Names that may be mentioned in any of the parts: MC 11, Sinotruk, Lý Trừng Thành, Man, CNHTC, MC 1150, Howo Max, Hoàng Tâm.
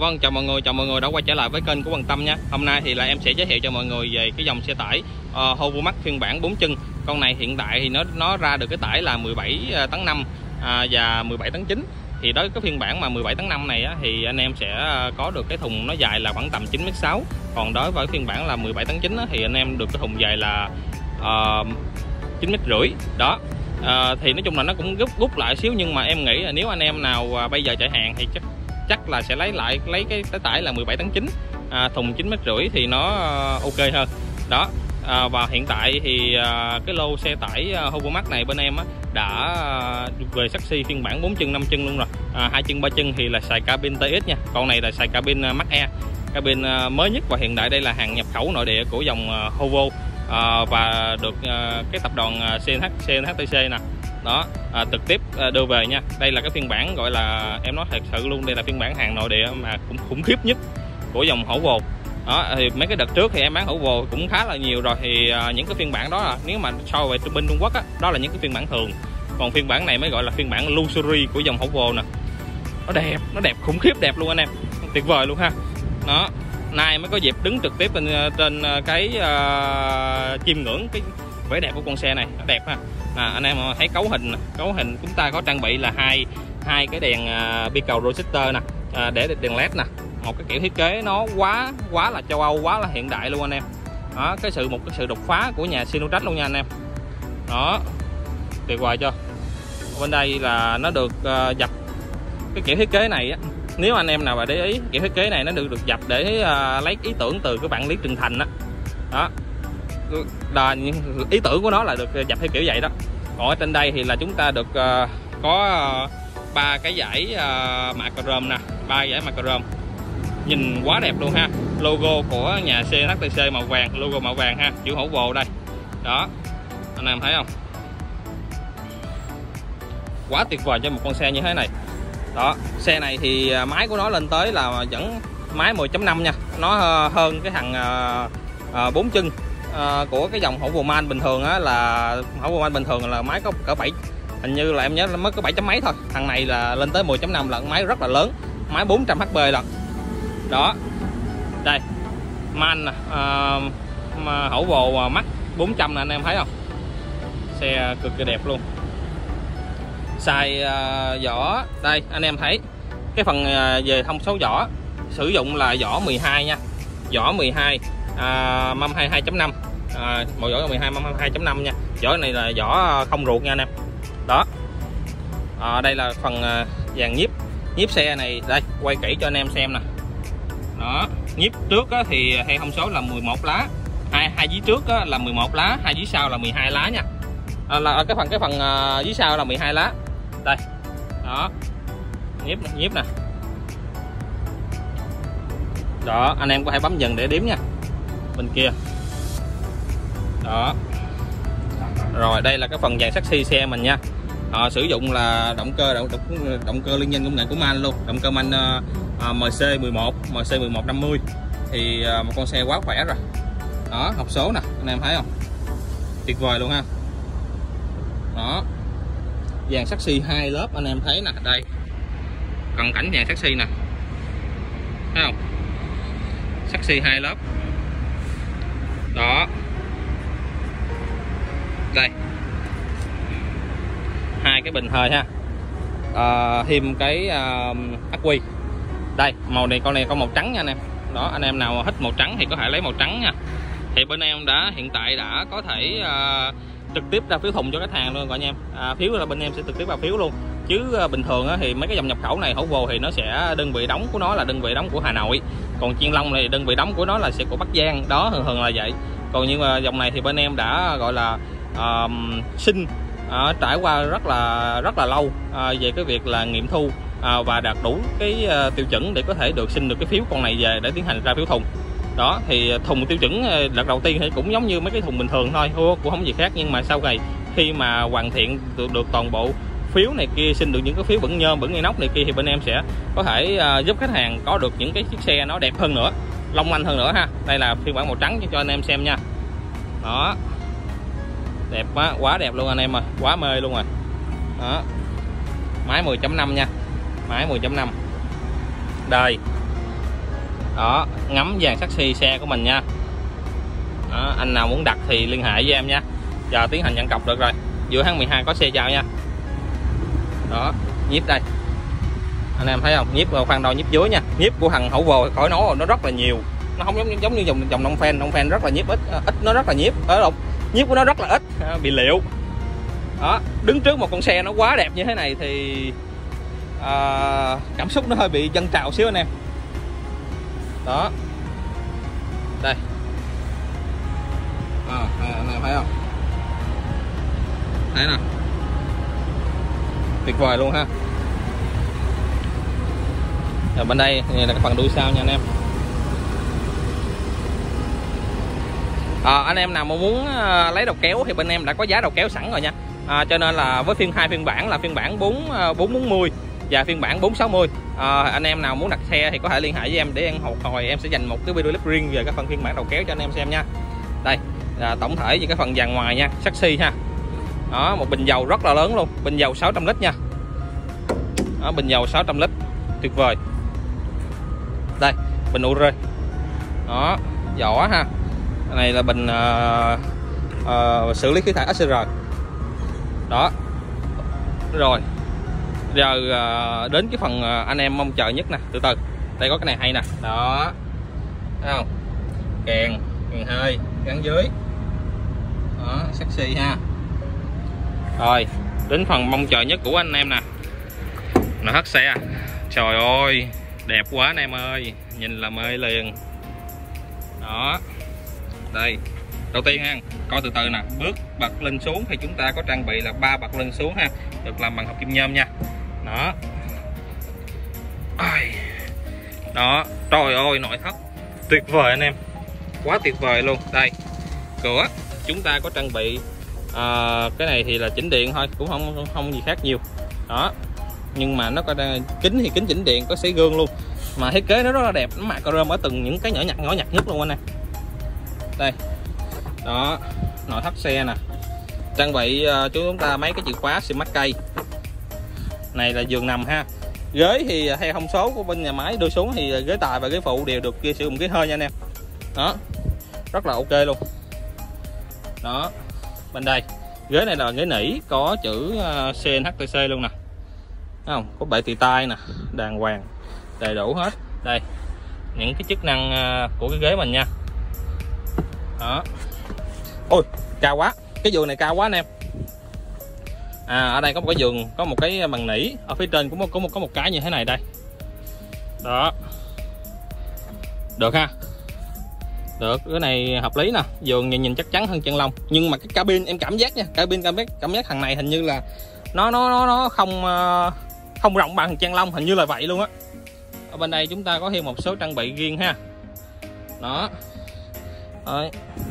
Vâng, chào mọi người đã quay trở lại với kênh của Hoàng Tâm nha. Hôm nay thì là em sẽ giới thiệu cho mọi người về cái dòng xe tải Howo Max phiên bản 4 chân. Con này hiện tại thì nó ra được cái tải là 17 tấn 5 và 17 tấn 9. Thì đối với cái phiên bản mà 17 tấn 5 này á, thì anh em sẽ có được cái thùng nó dài là khoảng tầm 9m6. Còn đối với phiên bản là 17 tấn 9 á, thì anh em được cái thùng dài là 9m rưỡi. Đó. Thì nói chung là nó cũng rút lại xíu, nhưng mà em nghĩ là nếu anh em nào bây giờ chạy hàng thì chắc là sẽ lấy cái tải là 17 tấn 9 thùng 9m rưỡi thì nó ok hơn đó. Và hiện tại thì cái lô xe tải Howo Max này bên em đã về taxi phiên bản 4 chân 5 chân luôn rồi, 2 chân 3 chân thì là xài cabin TX nha. Con này là xài cabin Max E, cabin mới nhất và hiện đại. Đây là hàng nhập khẩu nội địa của dòng Howo và được cái tập đoàn CNHTC nè. Đó, trực tiếp đưa về nha. Đây là cái phiên bản gọi là, em nói thật sự luôn, đây là phiên bản hàng nội địa mà cũng khủng khiếp nhất của dòng Howo. Đó, thì mấy cái đợt trước thì em bán Howo cũng khá là nhiều rồi, thì những cái phiên bản đó là, nếu mà so về bên Trung Quốc á, đó là những cái phiên bản thường. Còn phiên bản này mới gọi là phiên bản luxury của dòng Howo nè. Nó đẹp khủng khiếp, đẹp luôn anh em. Tuyệt vời luôn ha. Đó, nay mới có dịp đứng trực tiếp trên cái chiêm ngưỡng cái vẻ đẹp của con xe này. Nó đẹp ha. Anh em thấy cấu hình chúng ta có trang bị là hai cái đèn bi cầu roadster nè, để đèn led nè. Một cái kiểu thiết kế nó quá là châu Âu, quá là hiện đại luôn anh em. Đó, một cái sự đột phá của nhà Sinotruk luôn nha anh em. Đó, tuyệt vời chưa. Bên đây là nó được dập cái kiểu thiết kế này á, nếu anh em nào mà để ý kiểu thiết kế này nó được dập để lấy ý tưởng từ cái bạn Lý Trừng Thành đó. Đó. Là ý tưởng của nó là được dập theo kiểu vậy đó. Còn ở trên đây thì là chúng ta được có ba cái dải mạ cà rơm nè, nhìn quá đẹp luôn ha. Logo của nhà CNHTC màu vàng, logo màu vàng ha, chữ Howo đây. Đó, anh em thấy không, quá tuyệt vời cho một con xe như thế này. Đó, xe này thì máy của nó lên tới là vẫn máy 10.5 nha, nó hơn cái thằng 4 chân của cái dòng Howo Man bình thường á, là Howo Man bình thường là máy có cỡ 7, hình như là em nhớ là mới có 7 chấm mấy thôi. Thằng này là lên tới 10.5 lận, máy rất là lớn, máy 400 HP lận. Đó, đây Man nè, Howo Max 400 nè, anh em thấy không, xe cực kỳ đẹp luôn. Xài vỏ, đây anh em thấy cái phần về thông số vỏ, sử dụng là vỏ 12 nha, vỏ 12 mâm 22.5, màu vỏ 12 mâm 22.5 nha. Vỏ này là vỏ không ruột nha anh em. Đó, đây là phần dàn nhíp xe này, đây quay kỹ cho anh em xem nè. Đó, nhíp trước á, thì theo thông số là 11 lá, hai dí trước á, là 11 lá, hai dí sau là 12 lá nha. Là cái phần dưới sau là 12 lá đây. Đó, nhíp nè. Đó, anh em có thể bấm dừng để đếm nha, bên kia. Đó, rồi đây là cái phần dàn saxi xe mình nha. Sử dụng là động cơ liên danh công nghệ của Man luôn, động cơ Man MC 11 MC 1150. Thì một con xe quá khỏe rồi. Đó, hộp số nè, anh em thấy không, tuyệt vời luôn ha. Đó, dàn saxi 2 lớp anh em thấy nè, đây cận cảnh dàn saxi nè, thấy không, saxi 2 lớp. Đó, đây 2 cái bình hơi ha, thêm cái ắc quy đây. Màu này, con này có màu trắng nha anh em. Đó, anh em nào thích màu trắng thì có thể lấy màu trắng nha. Thì bên em hiện tại đã có thể trực tiếp ra phiếu thùng cho khách hàng luôn rồi anh em. Phiếu là bên em sẽ trực tiếp vào phiếu luôn, chứ bình thường á, thì mấy cái dòng nhập khẩu này Howo thì nó sẽ đơn vị đóng của nó là đơn vị đóng của Hà Nội, còn Chiên Long này đơn vị đóng của nó là sẽ của Bắc Giang. Đó, thường là vậy. Còn nhưng mà dòng này thì bên em đã gọi là xin trải qua rất là lâu về cái việc là nghiệm thu và đạt đủ cái tiêu chuẩn để có thể được xin được cái phiếu con này về để tiến hành ra phiếu thùng. Đó, thì thùng tiêu chuẩn lần đầu tiên thì cũng giống như mấy cái thùng bình thường thôi, cũng không gì khác. Nhưng mà sau này khi mà hoàn thiện được toàn bộ phiếu này kia, xin được những cái phiếu bẩn nhôm, bẩn inox này kia, thì bên em sẽ có thể giúp khách hàng có được những cái chiếc xe nó đẹp hơn nữa, long lanh hơn nữa ha. Đây là phiên bản màu trắng cho anh em xem nha. Đó, đẹp quá, quá đẹp luôn anh em ơi, quá mê luôn rồi. Đó, máy 10.5 nha, máy 10.5 đời đó, ngắm dàn taxi xe của mình nha. Đó, anh nào muốn đặt thì liên hệ với em nha. Giờ tiến hành nhận cọc được rồi, giữa tháng 12 có xe chào nha. Đó, nhíp đây, anh em thấy không, nhíp khoan đôi nhíp dưới nha. Nhíp của thằng Howo khỏi nói rồi, nó rất là nhiều, nó không giống như dòng Nông Phen rất là nhíp ít, nó rất là nhíp ở đâu, nhíp của nó rất là ít, bị liệu. Đó, đứng trước một con xe nó quá đẹp như thế này thì cảm xúc nó hơi bị dâng trào xíu anh em. Đó, đây, anh em thấy không, thấy nè, tuyệt vời luôn ha. Rồi bên đây là cái phần đuôi sau nha anh em. Anh em nào mà muốn lấy đầu kéo thì bên em đã có giá đầu kéo sẵn rồi nha. Cho nên là với phiên 2 phiên bản là phiên bản 440 và phiên bản 460. Anh em nào muốn đặt xe thì có thể liên hệ với em để em học hồi em sẽ dành một cái video clip riêng về cái phần phiên bản đầu kéo cho anh em xem nha. Đây là tổng thể về cái phần dàn ngoài nha, sexy ha. Đó, một bình dầu rất là lớn luôn, bình dầu 600 lít nha. Đó, bình dầu 600 lít, tuyệt vời. Đây, bình ure. Đó, vỏ ha. Cái này là bình xử lý khí thải HCR. Đó. Rồi. Giờ đến cái phần anh em mong chờ nhất nè, từ từ. Đây có cái này hay nè. Đó. Thấy không? Kèn, kèn hơi gắn dưới. Đó, sexy ha. Rồi, đến phần mong chờ nhất của anh em nè. Nó hết xe. Trời ơi, đẹp quá anh em ơi, nhìn là mê liền. Đó. Đây, đầu tiên ha, coi từ từ nè, bước bật lên xuống thì chúng ta có trang bị là 3 bật lên xuống ha, được làm bằng hợp kim nhôm nha. Đó. Đó, trời ơi, nội thất tuyệt vời anh em, quá tuyệt vời luôn. Đây, cửa chúng ta có trang bị cái này thì là chỉnh điện thôi, cũng không gì khác nhiều. Đó, nhưng mà nó có kính thì kính chỉnh điện, có sấy gương luôn, mà thiết kế nó rất là đẹp, nó mạ chrome ở từng những cái nhỏ nhặt nhất luôn anh em. Đây, đó, nội thất xe nè, trang bị chúng ta mấy cái chìa khóa smart key, này là giường nằm ha. Ghế thì theo thông số của bên nhà máy đưa xuống thì ghế tài và ghế phụ đều được sử dụng ghế hơi nha anh em. Đó, rất là ok luôn. Đó, bên đây ghế này là ghế nỉ, có chữ CNHTC luôn nè, thấy không, có bệ tì tay nè, đàng hoàng đầy đủ hết. Đây, những cái chức năng của cái ghế mình nha. Đó, ôi cao quá, cái giường này cao quá anh em. Ở đây có một cái giường, có một cái bằng nỉ, ở phía trên cũng có một cái như thế này đây. Đó, được ha, được, cái này hợp lý nè, giường nhìn chắc chắn hơn chân lông. Nhưng mà cái cabin em cảm giác nha, cảm giác thằng này hình như là nó không rộng bằng chân lông, hình như là vậy luôn á. Ở bên đây chúng ta có thêm một số trang bị riêng ha. Đó.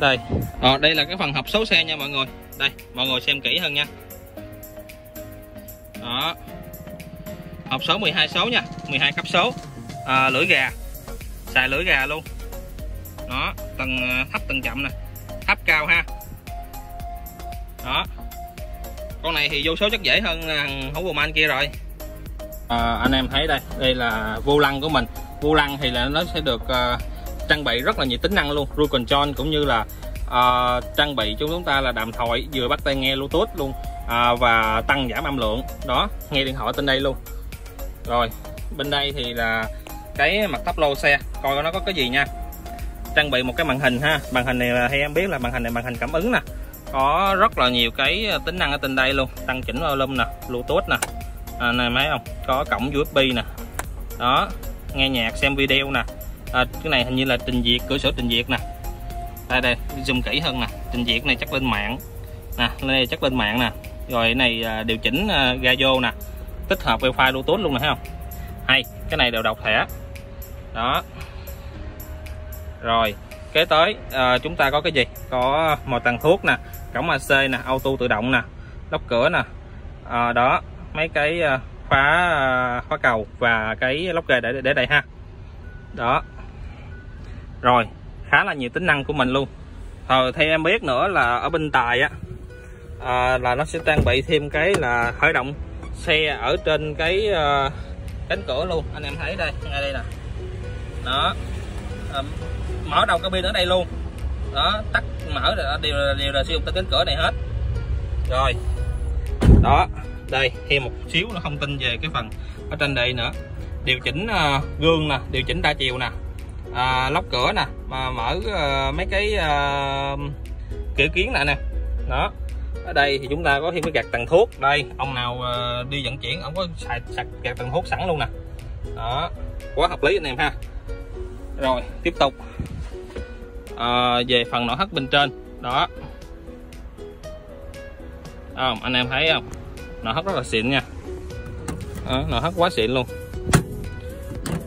Đây, đây là cái phần hộp số xe nha mọi người. Đây, mọi người xem kỹ hơn nha. Đó, hộp số 12 số nha, 12 cấp số, lưỡi gà, xài lưỡi gà luôn. Đó, tầng thấp tầng chậm nè, thấp cao ha. Đó, con này thì vô số chắc dễ hơn thằng Howo Max kia rồi. Anh em thấy đây, đây là vô lăng của mình. Vô lăng thì là nó sẽ được trang bị rất là nhiều tính năng luôn, cruise control cũng như là trang bị cho chúng ta là đàm thoại, vừa bắt tai nghe Bluetooth luôn, và tăng giảm âm lượng. Đó, nghe điện thoại trên đây luôn. Rồi, bên đây thì là cái mặt tắp lô xe, coi nó có cái gì nha. Trang bị một cái màn hình ha, màn hình này là theo em biết là màn hình cảm ứng nè, có rất là nhiều cái tính năng ở trên đây luôn, tăng chỉnh volume nè, Bluetooth nè, này mấy không, có cổng USB nè. Đó, nghe nhạc, xem video nè. Cái này hình như là trình duyệt, cửa sổ trình duyệt nè. Đây, zoom kỹ hơn nè, trình duyệt này chắc lên mạng nè, đây chắc lên mạng nè. Rồi này điều chỉnh ga vô nè, tích hợp wifi Bluetooth luôn nè, thấy không, hay. Cái này đều đọc thẻ. Đó, rồi kế tới chúng ta có cái gì, có một tầng thuốc nè, cổng AC nè, auto tự động nè, lóc cửa nè. Đó, mấy cái khóa cầu và cái lóc ghê để đây ha. Đó, rồi khá là nhiều tính năng của mình luôn. Theo em biết nữa là ở bên tài á, là nó sẽ trang bị thêm cái là khởi động xe ở trên cái cánh cửa luôn. Anh em thấy đây, ngay đây nè. Đó, mở đầu cabin ở đây luôn đó, tắt mở đều là sử dụng tới cánh cửa này hết rồi đó. Đây thêm một xíu nó thông tin về cái phần ở trên đây nữa, điều chỉnh gương nè, điều chỉnh đa chiều nè, lóc cửa nè, mà mở mấy cái kiểu kiến lại nè đó. Ở đây thì chúng ta có thêm cái gạt tàn thuốc, đây ông nào đi vận chuyển ông có sạc gạt tàn thuốc sẵn luôn nè đó, quá hợp lý anh em ha. Rồi tiếp tục về phần nội thất bên trên đó, anh em thấy không, nội thất rất là xịn nha, nội thất quá xịn luôn,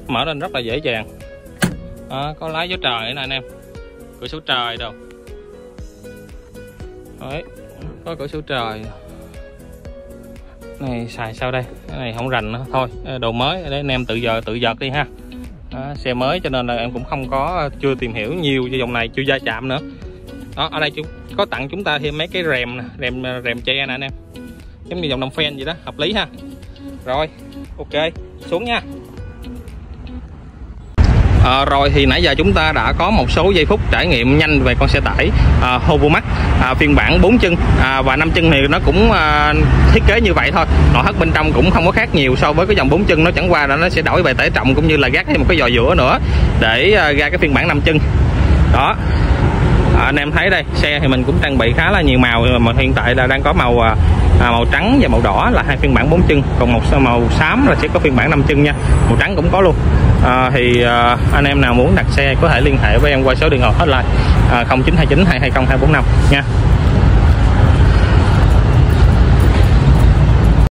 mở lên rất là dễ dàng, có lái gió trời nè anh em, cửa sổ trời đâu đấy, có cửa sổ trời này, xài sao đây, cái này không rành nữa, thôi đồ mới để anh em tự giật đi ha. Đó, xe mới cho nên là em cũng không có chưa tìm hiểu nhiều về dòng này, chưa va chạm nữa đó. Ở đây chúng có tặng chúng ta thêm mấy cái rèm nè, rèm che nè anh em, giống như dòng Nam Phen vậy đó, hợp lý ha. Rồi ok xuống nha. Rồi thì nãy giờ chúng ta đã có một số giây phút trải nghiệm nhanh về con xe tải Howo Max phiên bản 4 chân và 5 chân này, nó cũng thiết kế như vậy thôi, nội thất bên trong cũng không có khác nhiều so với cái dòng 4 chân, nó chẳng qua là nó sẽ đổi về tải trọng cũng như là gác thêm một cái giò giữa nữa để ra cái phiên bản 5 chân đó. Anh em thấy đây, xe thì mình cũng trang bị khá là nhiều màu, mà hiện tại là đang có màu trắng và màu đỏ là hai phiên bản 4 chân, còn một màu xám là sẽ có phiên bản 5 chân nha, màu trắng cũng có luôn. Anh em nào muốn đặt xe có thể liên hệ với em qua số điện thoại hotline 0929 220 245 nha.